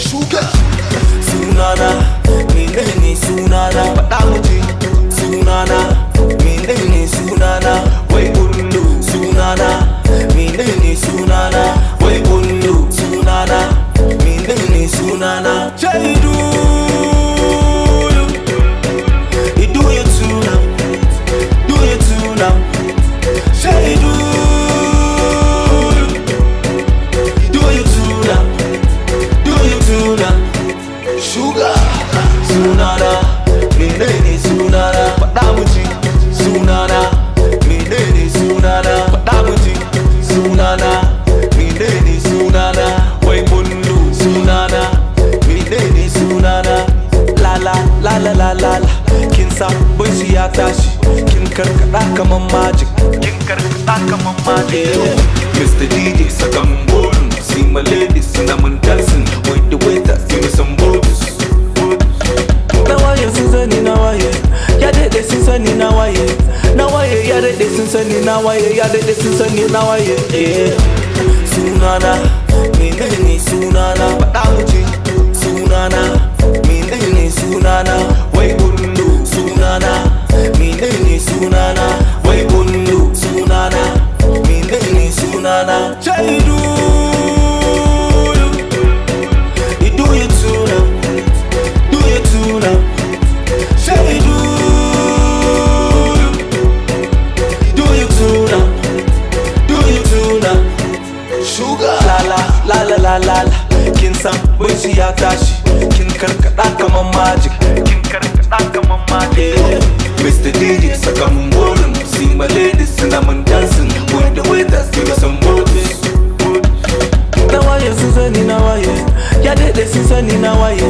shuka sunana minde ni sunana fada muji sunana minde ni sunana wai kullu sunana minde ni sunana wai kullu sunana minde ni sunana jaidu idu you too now do you too now jaidu Mr. DJ sakan bolu, see my ladies and I'm dancing. Wait the waiter, give me some bottles. Now why you season in Hawaii? Yeah, they season in Hawaii. Now why you yeah they season in Hawaii? Yeah, they season in Hawaii. Yeah, sunana, me nene sunana, batamuji, sunana, me nene sunana, way bolu, sunana, me nene sunana. Sunana, Jaidu, you do you too now, do you too now, Jaidu, do you too now, do you too now, sugar, la la la la la la la, kin sam boisi atashi, kin karkada kama magic, kin karkada kama magic, Mr. DJ saka mbolum, see my ladies and I'm dancing. With the waiters, give me some bottles. Now why you season in Hawaii? Yeah, they season in Hawaii.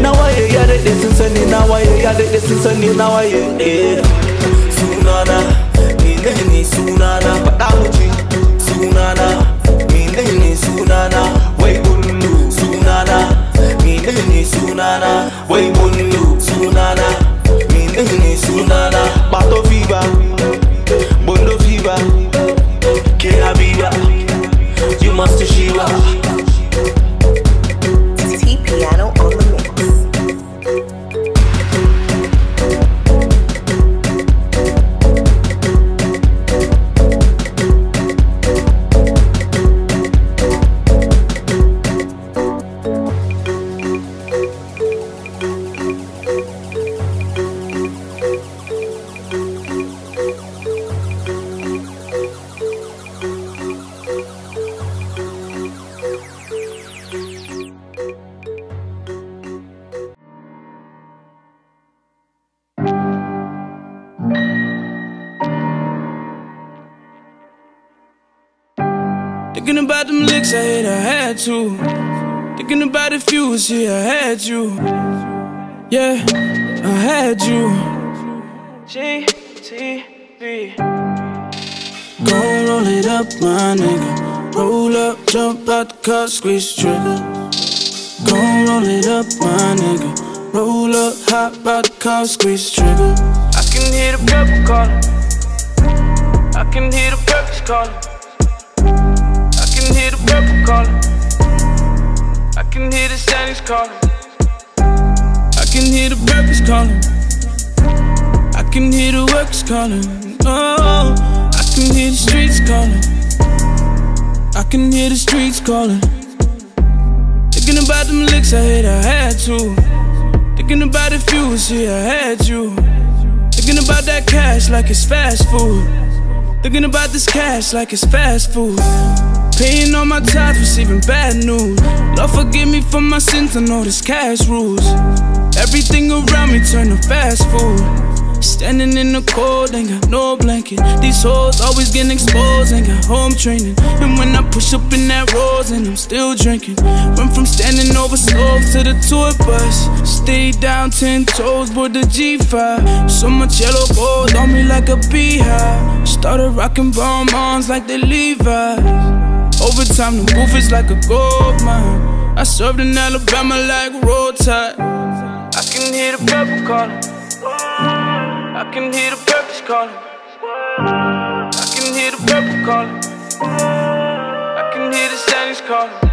Now why you yeah they season in Hawaii? Yeah, they season in Hawaii. Sunana, mineni sunana, batamuji. Sunana, mineni sunana, way bolu. Sunana, mineni sunana, way bolu. Sunana, mineni sunana, bato viva, bondo viva. Habiba, you must Shiva. T Piano on the mix. Thinking about them licks I hate, I had to. Thinking about if you was here, I had you. Yeah, I had you. GTV. Go roll it up, my nigga. Roll up, jump out the car, squeeze trigger. Go roll it up, my nigga. Roll up, hop out the car, squeeze trigger. I can hear the purple calling. I can hear the purple's calling. I can hear the purple calling. I can hear the Spanish calling. I can hear the purple's calling. I can hear the workers calling. Oh, I can hear the streets calling. I can hear the streets calling. Thinking about them licks I hate, I had to. Thinking about if you was here, I had you. Thinking about that cash like it's fast food. Thinking about this cash like it's fast food. Paying all my tithes, receiving bad news. Lord forgive me for my sins, I know this cash rules. Everything around me turn to fast food. Standing in the cold, ain't got no blanket. These hoes always getting exposed, ain't got home training. And when I push up in that rose and I'm still drinking. Went from standing over slopes to the tour bus. Stayed down 10 toes with the G5. So much yellow gold on me like a beehive. Started rocking bonbons like the Levi's. Over time, the roof is like a gold mine. I served in Alabama like roll tide. I can hear the purple calling. I can hear the purple's calling. I can hear the purple calling. I can hear the Spanish calling.